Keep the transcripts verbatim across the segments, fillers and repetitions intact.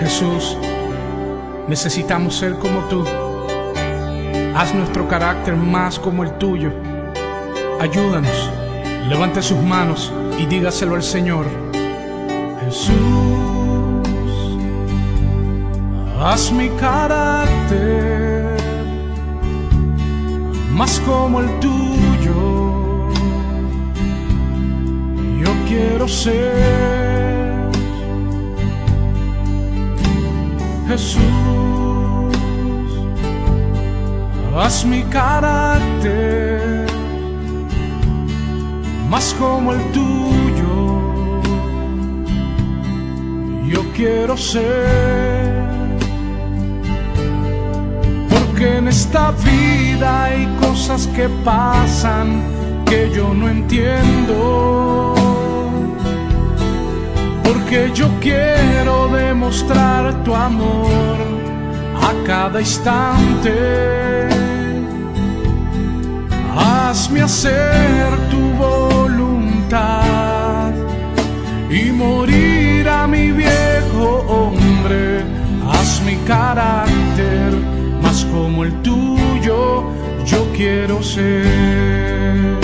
Jesús, necesitamos ser como tú. Haz nuestro carácter más como el tuyo. Ayúdanos. Levante sus manos y dígaselo al Señor. Jesús, haz mi carácter más como el tuyo. Yo quiero ser, Jesús, haz mi carácter más como el tuyo. Yo quiero ser, porque en esta vida hay cosas que pasan que yo no entiendo. Porque yo quiero demostrar tu amor a cada instante. Hazme hacer tu voluntad y morir a mi viejo hombre. Haz mi carácter más como el tuyo. Yo quiero ser.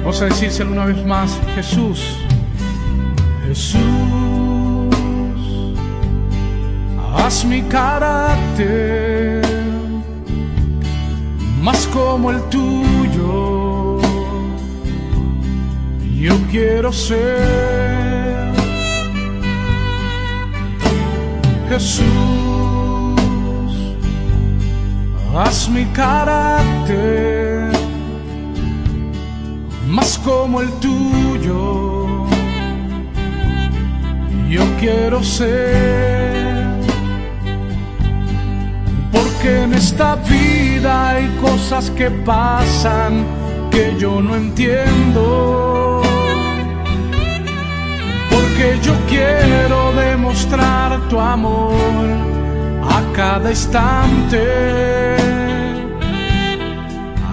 Vamos a decírselo una vez más. Jesús, Jesús, haz mi carácter más como el tuyo. Yo quiero ser, Jesús, haz mi carácter más como el tuyo. Yo quiero ser, porque en esta vida hay cosas que pasan que yo no entiendo. Porque yo quiero demostrar tu amor a cada instante.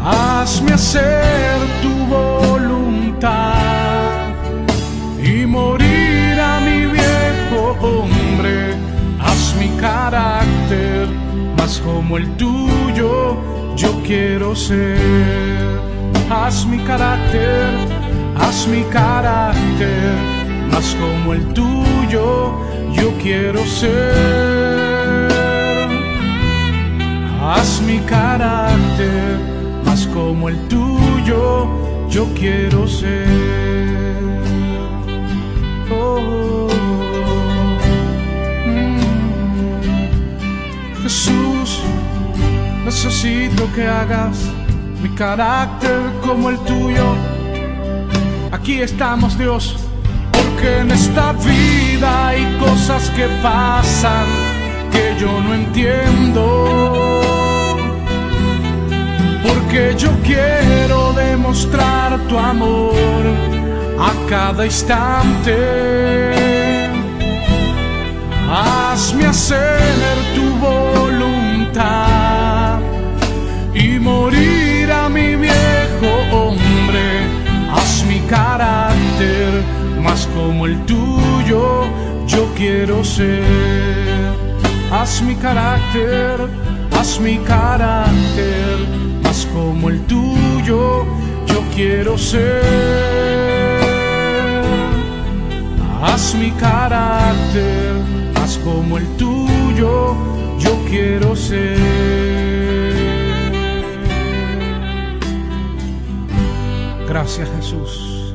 Hazme hacer tu voluntad y morir a mi viejo hombre. Haz mi carácter más como el tuyo. Yo quiero ser. Haz mi carácter, haz mi carácter más como el tuyo. Yo quiero ser. Haz mi carácter más como el tuyo, yo quiero ser. Oh, mm. Jesús, necesito que hagas mi carácter como el tuyo. Aquí estamos, Dios, porque en esta vida hay cosas que pasan que yo no entiendo. Porque yo quiero demostrar tu amor a cada instante. Hazme hacer tu voluntad y morir a mi viejo hombre. Haz mi carácter más como el tuyo. Yo quiero ser. Haz mi carácter, haz mi carácter más como el tuyo, yo quiero ser. Haz mi carácter más como el tuyo, yo quiero ser. Gracias, Jesús.